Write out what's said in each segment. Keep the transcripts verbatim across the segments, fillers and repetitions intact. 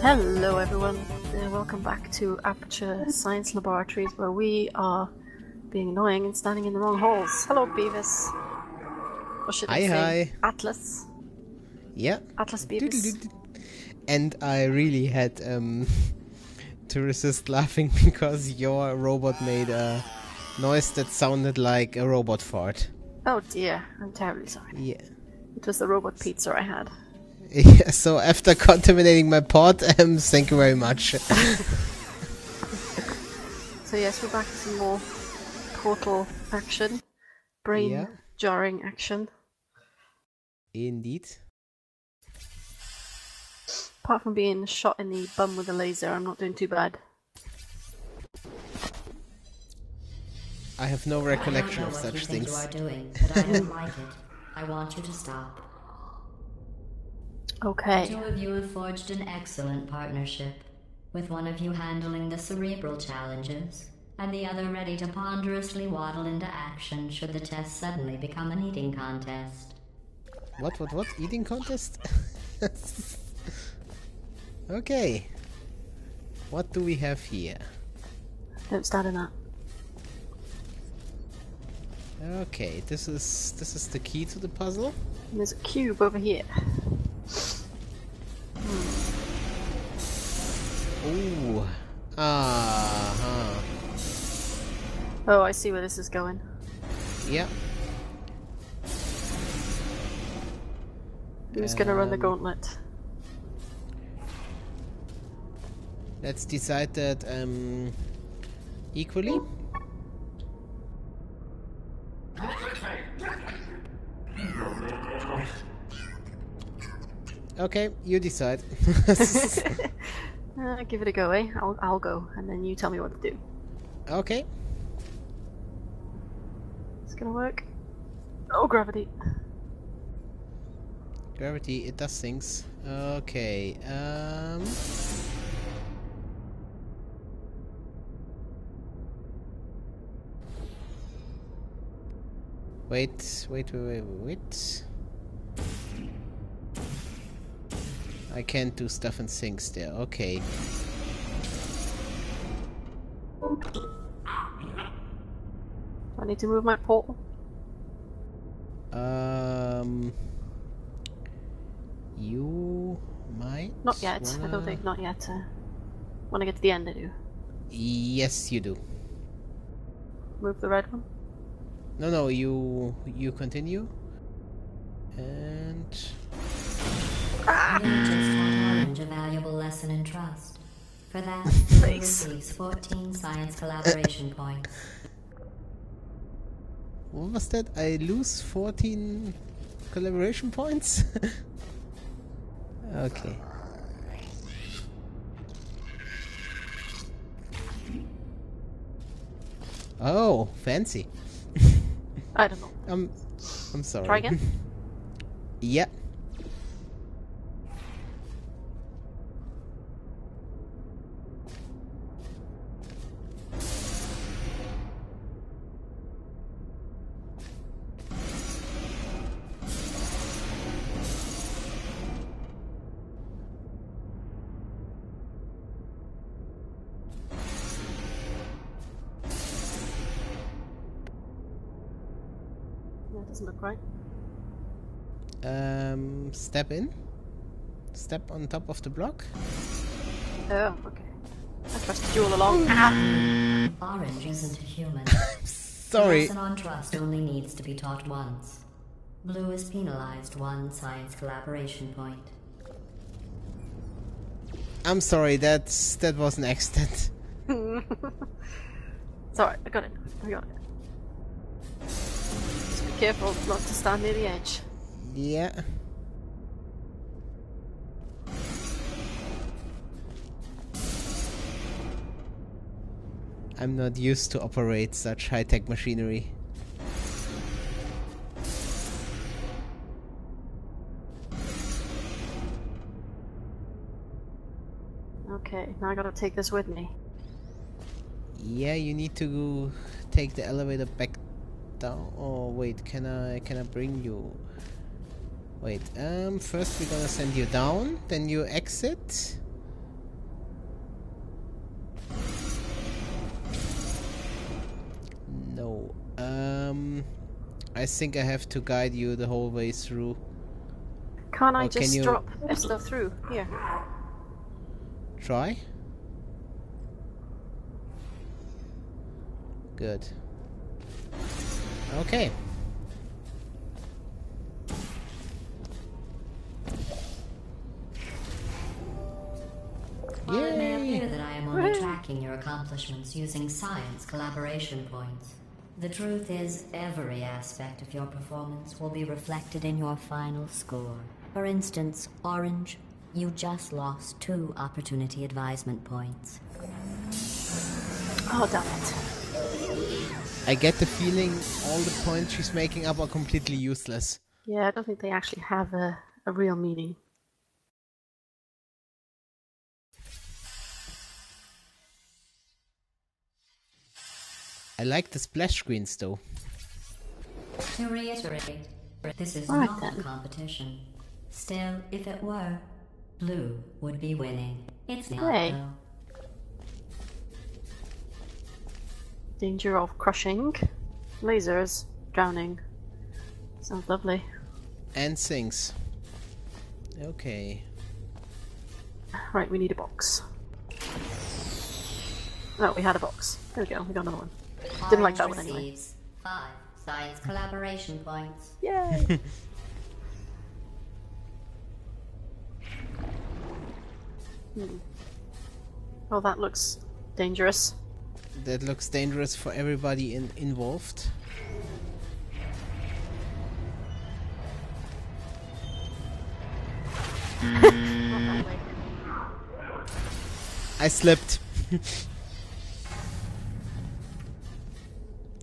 Hello everyone, and welcome back to Aperture Science Laboratories, where we are being annoying and standing in the wrong holes. Hello Beavis. Or should I hi, say hi. Atlas. Yeah. Atlas Beavis. And I really had um, to resist laughing because your robot made a noise that sounded like a robot fart. Oh dear, I'm terribly sorry. Yeah. It was the robot pizza I had. Yeah, so after contaminating my pod, um, thank you very much. So yes, we're back to some more portal action. Brain yeah. jarring action. Indeed. Apart from being shot in the bum with a laser, I'm not doing too bad. I have no recollection of such things. I don't know what you think you are doing, but I don't like it. I want you to stop. Okay. The two of you have forged an excellent partnership, with one of you handling the cerebral challenges, and the other ready to ponderously waddle into action should the test suddenly become an eating contest. What, what, what? Eating contest? Okay. What do we have here? Don't start on that. Okay, this is, this is the key to the puzzle. And there's a cube over here. Ooh. Uh-huh. Oh, I see where this is going. Yeah. Who's um, gonna run the gauntlet? Let's decide that um equally. Okay, you decide. Uh, give it a go, eh? I'll, I'll go, and then you tell me what to do. Okay. It's gonna work. Oh, gravity. Gravity, it does things. Okay, um... Wait, wait, wait, wait, wait... I can't do stuff and things there, okay. I need to move my pole. Um... You... might... Not yet, wanna... I don't think, not yet. Uh, when I get to the end I do. Yes, you do. Move the red one? No, no, you... you continue. And... Ah. You just taught Orange a valuable lesson in trust. For that, he receives fourteen science collaboration points. What was that? I lose fourteen collaboration points? Okay. Oh, fancy. I don't know. I'm, I'm sorry. Try again? Yeah. Doesn't look right. Um, step in. Step on top of the block. Oh, okay. I trusted you all along. Ah. Orange isn't a human. Sorry. The lesson on trust only needs to be taught once. Blue is penalized one science collaboration point. I'm sorry. That's that was an accident. Sorry, I got it. I got it. Careful not to stand near the edge. Yeah. I'm not used to operate such high-tech machinery. Okay, now I gotta take this with me. Yeah, you need to take the elevator back down. Oh wait, can I can I bring you? Wait, um, first we're gonna send you down, then you exit, Um, I think I have to guide you the whole way through. Can't I or just can you... drop stuff through? Yeah. Try. Good. Okay. Well, it may appear that I am only tracking your accomplishments using science collaboration points. The truth is, every aspect of your performance will be reflected in your final score. For instance, Orange, you just lost two opportunity advisement points. Oh, damn it. I get the feeling all the points she's making up are completely useless. Yeah, I don't think they actually have a, a real meaning. I like the splash screens though. To reiterate, this is right, not then. a competition. Still, if it were, blue would be winning. It's not though. Danger of crushing, lasers, drowning. Sounds lovely. And sinks. Okay. Right, we need a box. No, we had a box. There we go, we got another one. Didn't Orange like that one anyway. Five science collaboration points. Yay! hmm. Oh, that looks dangerous. That looks dangerous for everybody in involved. I slipped.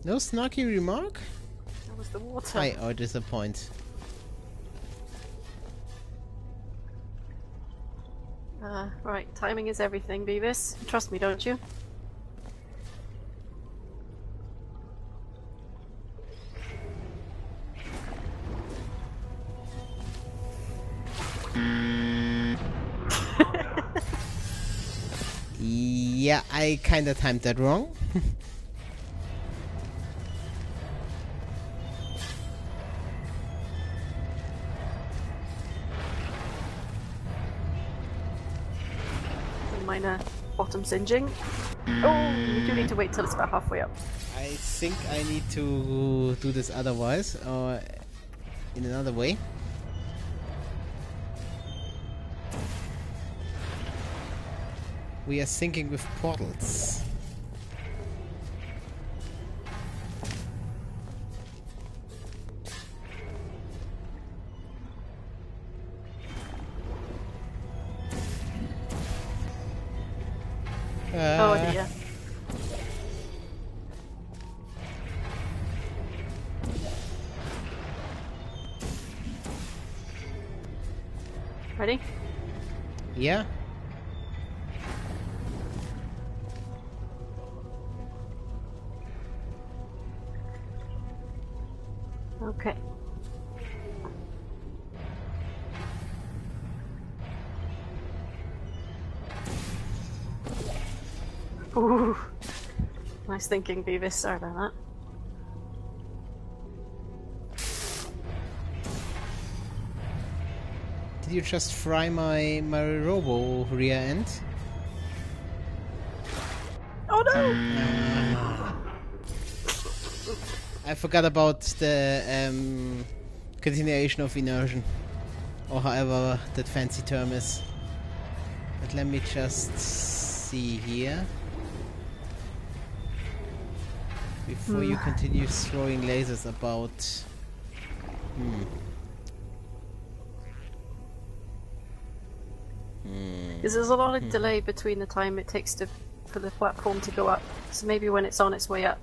No snarky remark? That was the water. I oh disappoint. Uh, right, timing is everything, Beavis. You trust me, don't you? Yeah, I kinda timed that wrong. Minor bottom singeing. Oh, you do need to wait till it's about halfway up. I think I need to do this otherwise, or in another way. We are sinking with portals. Uh, oh dear. Ready? Yeah. Okay. Ooh. Nice thinking, Beavis. Sorry about that. Did you just fry my my robo rear end? Oh no! Uh, I forgot about the um, continuation of inertion, or however that fancy term is. But let me just see here. Before mm. you continue throwing lasers about... Hmm. Mm. There's a lot of mm. delay between the time it takes to, for the platform to go up, so maybe when it's on its way up.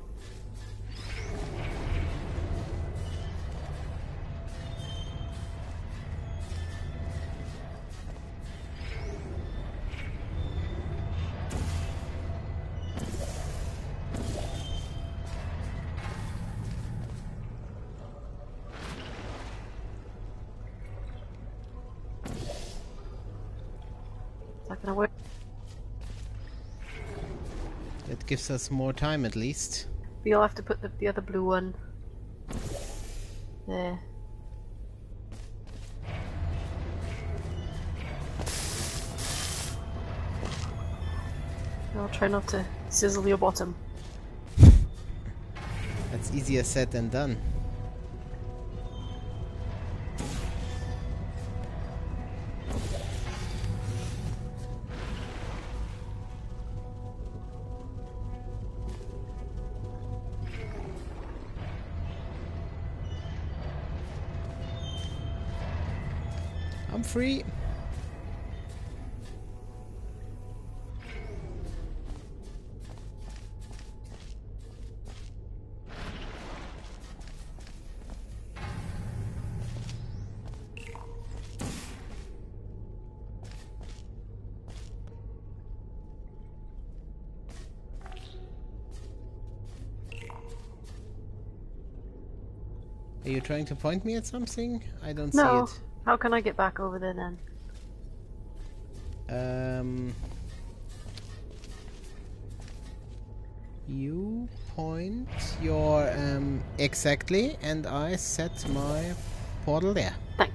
That gives us more time, at least. We all have to put the, the other blue one there. I'll try not to sizzle your bottom. That's easier said than done. I'm free. Are you trying to point me at something? I don't no. see it. How can I get back over there then? Um, you point your um exactly, and I set my portal there. Thank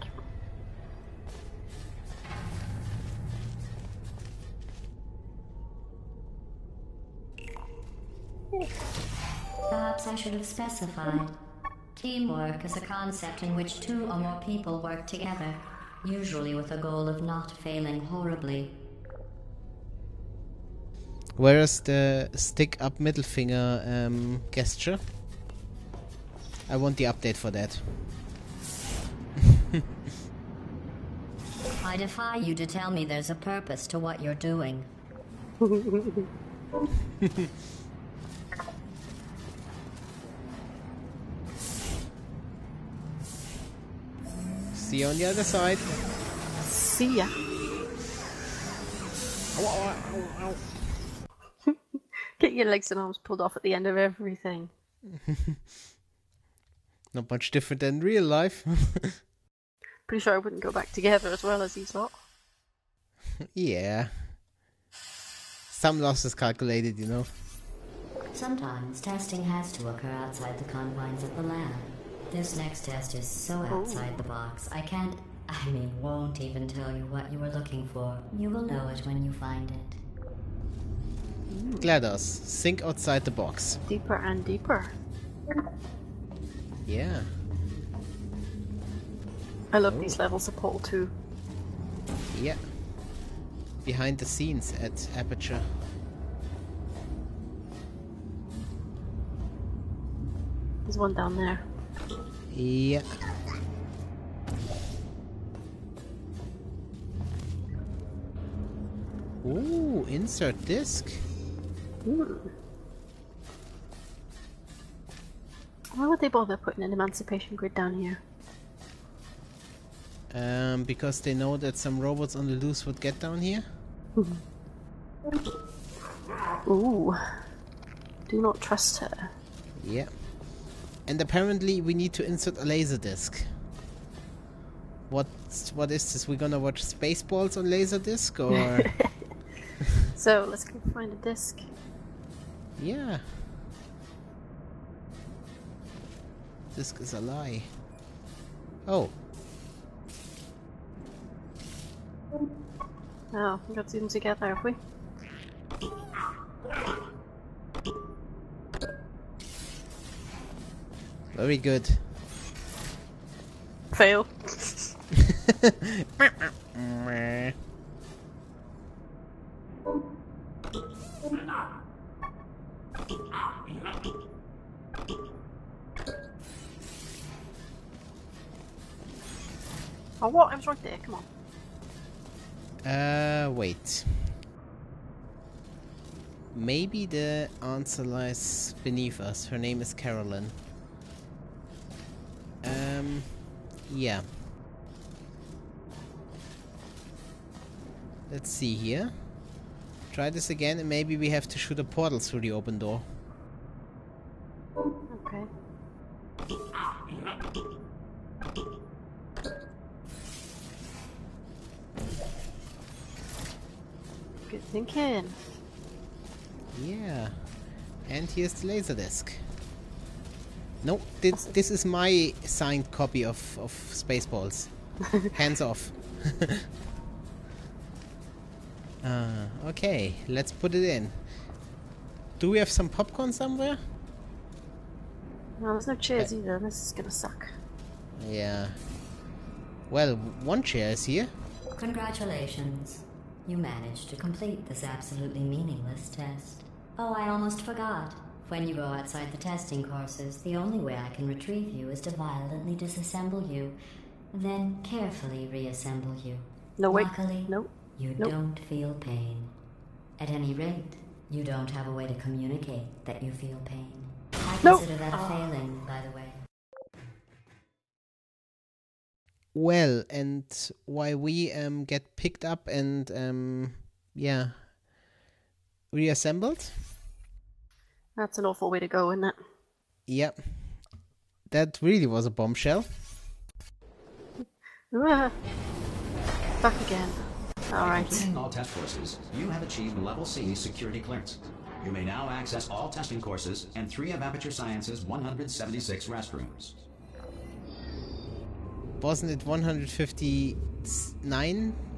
you. Perhaps I should have specified. Teamwork is a concept in which two or more people work together, usually with a goal of not failing horribly. Where is the stick up middle finger um, gesture? I want the update for that. I defy you to tell me there's a purpose to what you're doing. See you on the other side. See ya. Ow, ow, ow, ow. Get your legs and arms pulled off at the end of everything. Not much different than real life. Pretty sure I wouldn't go back together as well as these lot. Yeah. Some loss is calculated, you know. Sometimes testing has to occur outside the confines of the lab. This next test is so outside oh. the box, I can't, I mean, won't even tell you what you were looking for. You will know it when you find it. GLaDOS, think outside the box. Deeper and deeper. Yeah. I love oh. these levels of Portal too. Yeah. Behind the scenes at Aperture. There's one down there. Yeah. Ooh, insert disc. Ooh. Why would they bother putting an emancipation grid down here? Um, because they know that some robots on the loose would get down here. Ooh. Do not trust her. Yeah. And apparently we need to insert a laser disc. What? What is this? We're gonna watch Spaceballs on laser disc, or? So let's go find a disc. Yeah. Disc is a lie. Oh. Oh, we got them together, have we? Very good. Fail. Oh, what? I was right there. Come on. Uh, wait. Maybe the answer lies beneath us. Her name is Carolyn. Um, yeah. Let's see here. Try this again, and maybe we have to shoot a portal through the open door. Okay. Good thinking. Yeah. And here's the laser disc. No, this, this is my signed copy of, of Spaceballs. Hands off. uh, okay, let's put it in. Do we have some popcorn somewhere? No, there's no chairs uh, either. This is gonna suck. Yeah. Well, one chair is here. Congratulations. You managed to complete this absolutely meaningless test. Oh, I almost forgot. When you go outside the testing courses, the only way I can retrieve you is to violently disassemble you, then carefully reassemble you. No, wait. Luckily, no. you no. don't feel pain. At any rate, you don't have a way to communicate that you feel pain. I no. consider that a failing, by the way. Well, and why we um, get picked up and, um, yeah, reassembled? That's an awful way to go, isn't it? Yep. That really was a bombshell. Back again. Alright. Completing all test courses, you have achieved level C security clearance. You may now access all testing courses and three of Aperture Science's one hundred seventy-six restrooms. Wasn't it one hundred fifty-nine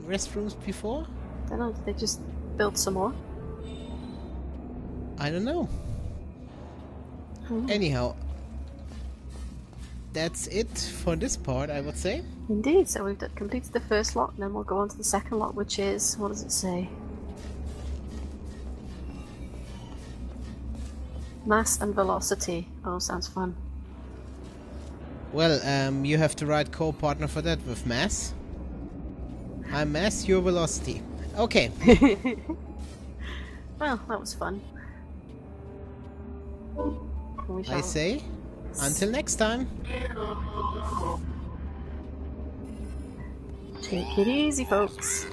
restrooms before? I don't know, did they just build some more? I don't know. Hmm. Anyhow, that's it for this part, I would say. Indeed, so we've completed the first lot, and then we'll go on to the second lot, which is... what does it say? Mass and velocity. Oh, sounds fun. Well, um, you have the right co-partner for that with mass. I'm mass, you're velocity. Okay. Well, that was fun. We shall... I say, until next time. Take it easy, folks.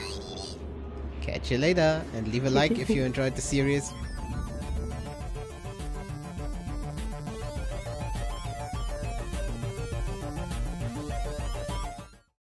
Catch you later, and leave a like if you enjoyed the series.